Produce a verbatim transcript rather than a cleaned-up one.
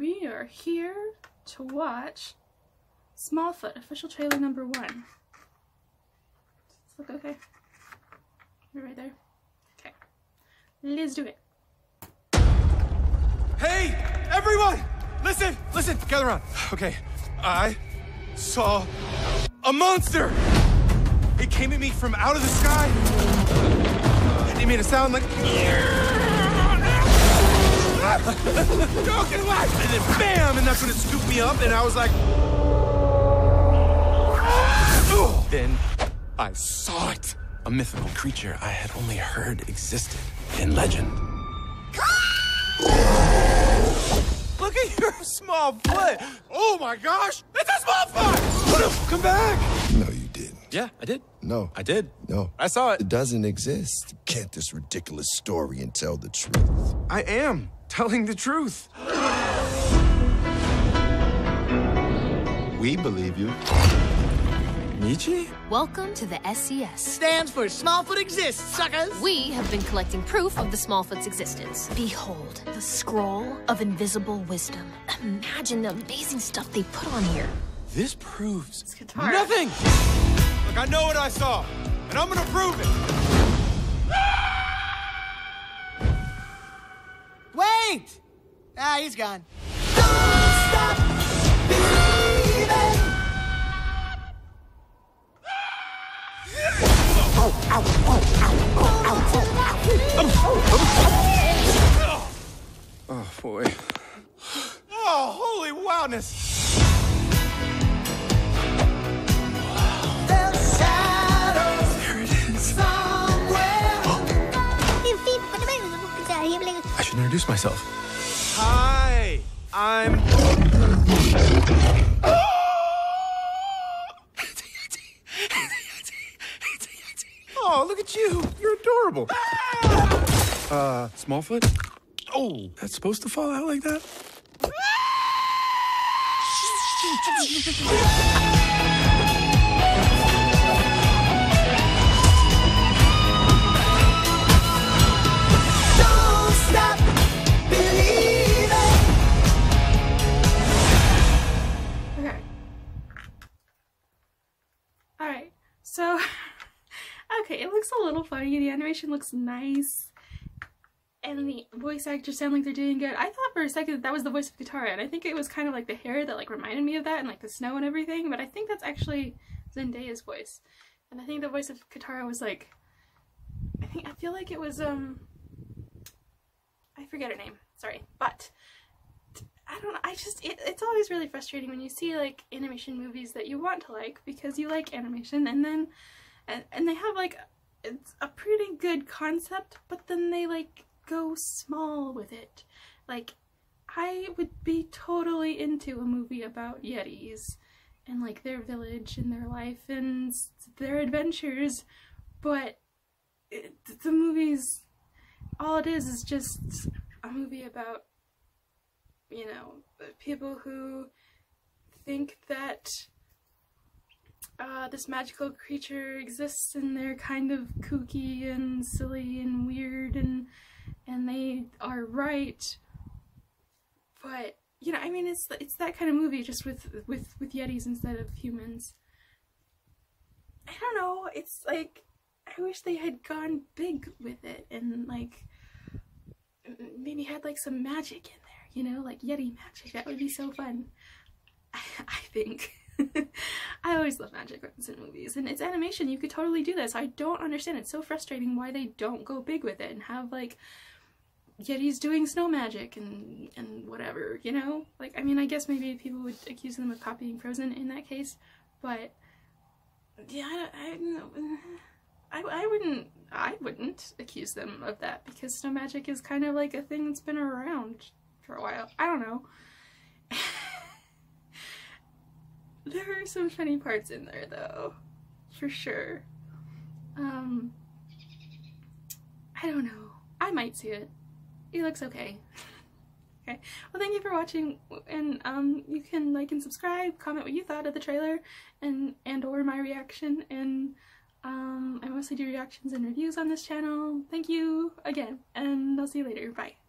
We are here to watch Smallfoot, official trailer number one. Does this look okay? You're right there. Okay. Let's do it. Hey, everyone! Listen, listen, gather around. Okay, I saw a monster! It came at me from out of the sky. It made a sound like... Go get away! And then bam! And that's when it scooped me up, and I was like... Ooh. Then I saw it. A mythical creature I had only heard existed in legend. Look at your small foot! Oh my gosh! It's a small foot! Come back! No, you didn't. Yeah, I did. No. I did. No. I saw it. It doesn't exist. Can't this ridiculous story and tell the truth? I am telling the truth. We believe you. Michi? Welcome to the S E S. Stands for Smallfoot Exists, suckers! We have been collecting proof of the Smallfoot's existence. Behold, the Scroll of Invisible Wisdom. Imagine the amazing stuff they put on here. This proves nothing! Look, I know what I saw, and I'm gonna prove it! Wait! Ah, he's gone. Don't stop believing! Oh, boy. Oh, holy wildness! Wow. There it is. I should introduce myself. Hi, I'm... Oh, look at you. You're adorable. Ah! Uh, Smallfoot? Oh, that's supposed to fall out like that? Don't stop believing. Okay. All right. So... Okay, it looks a little funny. The animation looks nice, and the voice actors sound like they're doing good. I thought for a second that, that was the voice of Katara, and I think it was kind of like the hair that like reminded me of that, and like the snow and everything. But I think that's actually Zendaya's voice, and I think the voice of Katara was like, I think I feel like it was um, I forget her name. Sorry, but I don't know. I just it, it's always really frustrating when you see like animation movies that you want to like because you like animation, and then. And they have like it's a pretty good concept, but then they like go small with it. Like I would be totally into a movie about Yetis and like their village and their life and their adventures, but it, the movies, all it is is just a movie about, you know, people who think that Uh, this magical creature exists, and they're kind of kooky and silly and weird, and and they are right. But you know, I mean, it's it's that kind of movie, just with with with Yetis instead of humans. I don't know. It's like I wish they had gone big with it, and like maybe had like some magic in there, you know, like Yeti magic. That would be so fun. I, I think. I always love magic weapons in movies, and it's animation, you could totally do this. I don't understand, it's so frustrating why they don't go big with it and have like Yetis doing snow magic and and whatever, you know? Like, I mean, I guess maybe people would accuse them of copying Frozen in that case, but yeah, I don't know. I, I wouldn't, I wouldn't accuse them of that because snow magic is kind of like a thing that's been around for a while. I don't know. There are some funny parts in there, though, for sure. Um, I don't know. I might see it. It looks okay. Okay. Well, thank you for watching, and um, you can like and subscribe, comment what you thought of the trailer, and and or my reaction. And um, I mostly do reactions and reviews on this channel. Thank you again, and I'll see you later. Bye.